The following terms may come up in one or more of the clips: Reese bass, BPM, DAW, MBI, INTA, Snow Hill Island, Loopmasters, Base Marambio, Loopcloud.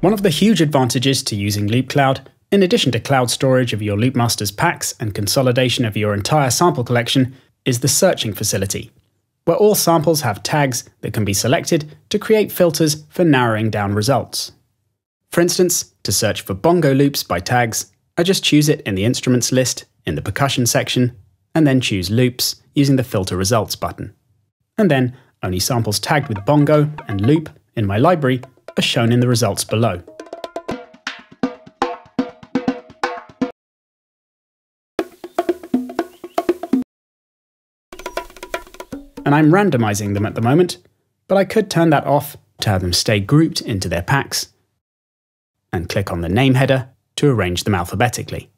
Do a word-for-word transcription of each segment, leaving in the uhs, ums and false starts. One of the huge advantages to using Loopcloud, in addition to cloud storage of your Loopmasters packs and consolidation of your entire sample collection, is the searching facility, where all samples have tags that can be selected to create filters for narrowing down results. For instance, to search for bongo loops by tags, I just choose it in the instruments list in the percussion section, and then choose loops using the filter results button. And then only samples tagged with bongo and loop in my library are shown in the results below. And I'm randomizing them at the moment, but I could turn that off to have them stay grouped into their packs, and click on the name header to arrange them alphabetically.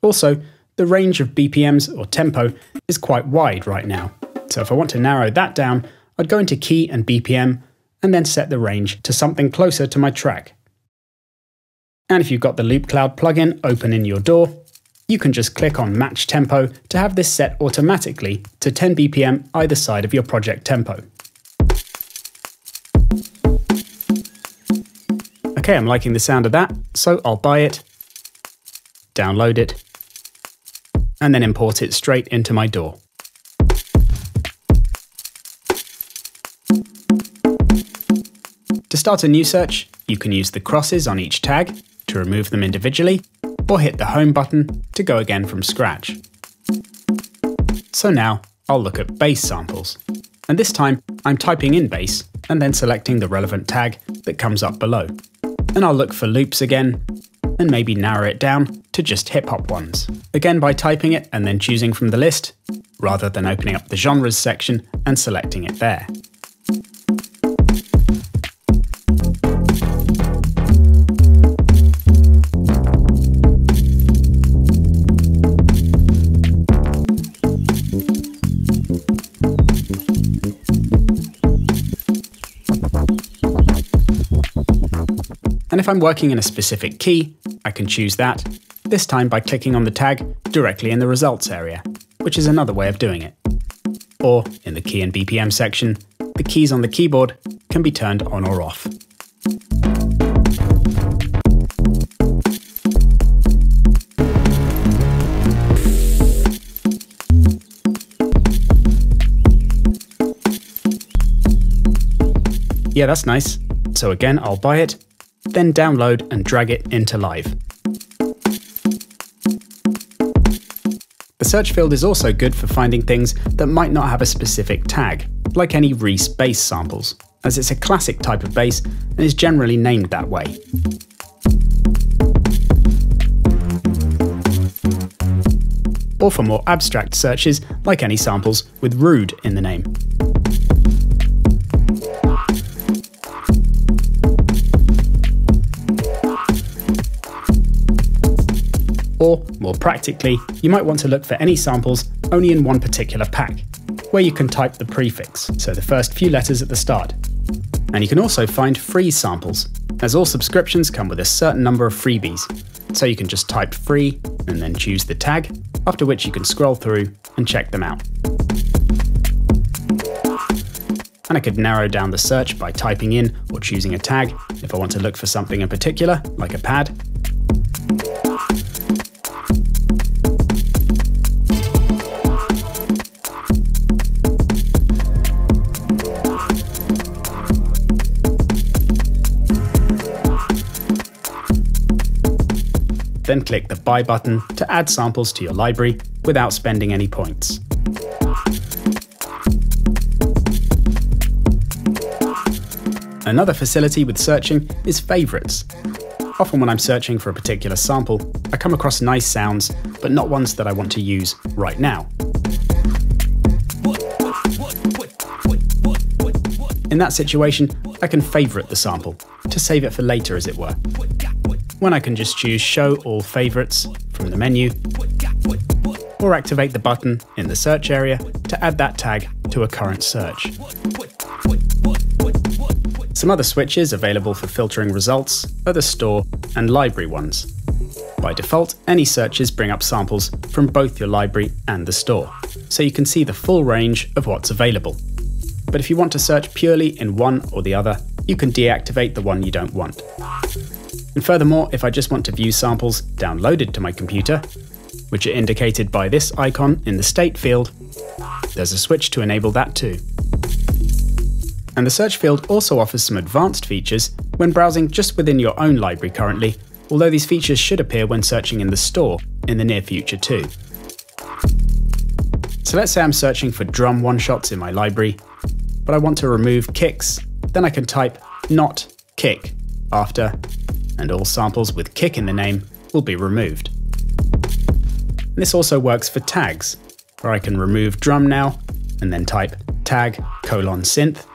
Also, the range of B P Ms or tempo is quite wide right now, so if I want to narrow that down, I'd go into key and B P M, and then set the range to something closer to my track. And if you've got the Loopcloud plugin open in your D A W, you can just click on Match Tempo to have this set automatically to ten B P M either side of your project tempo. Okay, I'm liking the sound of that, so I'll buy it, download it, and then import it straight into my D A W. To start a new search, you can use the crosses on each tag to remove them individually, or hit the Home button to go again from scratch. So now, I'll look at bass samples, and this time I'm typing in bass and then selecting the relevant tag that comes up below. And I'll look for loops again, and maybe narrow it down to just hip-hop ones, again by typing it and then choosing from the list, rather than opening up the genres section and selecting it there. And if I'm working in a specific key, I can choose that, this time by clicking on the tag directly in the results area, which is another way of doing it. Or, in the key and B P M section, the keys on the keyboard can be turned on or off. Yeah, that's nice. So again, I'll buy it, then download and drag it into Live. The search field is also good for finding things that might not have a specific tag, like any Reese bass samples, as it's a classic type of bass and is generally named that way. Or for more abstract searches, like any samples with Rude in the name. Or, more practically, you might want to look for any samples only in one particular pack, where you can type the prefix, so the first few letters at the start. And you can also find free samples, as all subscriptions come with a certain number of freebies, so you can just type free and then choose the tag, after which you can scroll through and check them out. And I could narrow down the search by typing in or choosing a tag if I want to look for something in particular, like a pad. Then click the Buy button to add samples to your library without spending any points. Another facility with searching is Favorites. Often when I'm searching for a particular sample, I come across nice sounds, but not ones that I want to use right now. In that situation, I can favorite the sample, to save it for later as it were. When I can just choose Show All Favorites from the menu, or activate the button in the search area to add that tag to a current search. Some other switches available for filtering results are the store and library ones. By default, any searches bring up samples from both your library and the store, so you can see the full range of what's available. But if you want to search purely in one or the other, you can deactivate the one you don't want. And furthermore, if I just want to view samples downloaded to my computer, which are indicated by this icon in the state field, there's a switch to enable that too. And the search field also offers some advanced features when browsing just within your own library currently, although these features should appear when searching in the store in the near future too. So let's say I'm searching for drum one-shots in my library, but I want to remove kicks. Then I can type not kick after, and all samples with kick in the name will be removed. And this also works for tags, where I can remove drum now, and then type tag colon synth,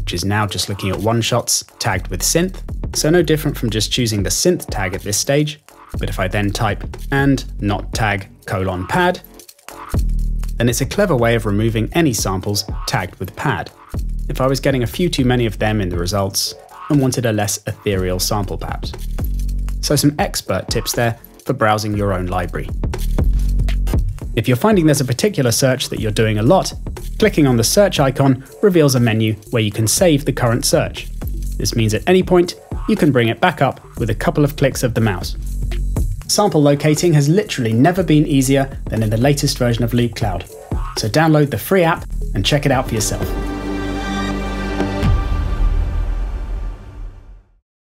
which is now just looking at one-shots tagged with synth, so no different from just choosing the synth tag at this stage. But if I then type and not tag colon pad, then it's a clever way of removing any samples tagged with pad, if I was getting a few too many of them in the results and wanted a less ethereal sample perhaps. So some expert tips there for browsing your own library. If you're finding there's a particular search that you're doing a lot, clicking on the search icon reveals a menu where you can save the current search. This means at any point, you can bring it back up with a couple of clicks of the mouse. Sample locating has literally never been easier than in the latest version of Loopcloud, so download the free app and check it out for yourself.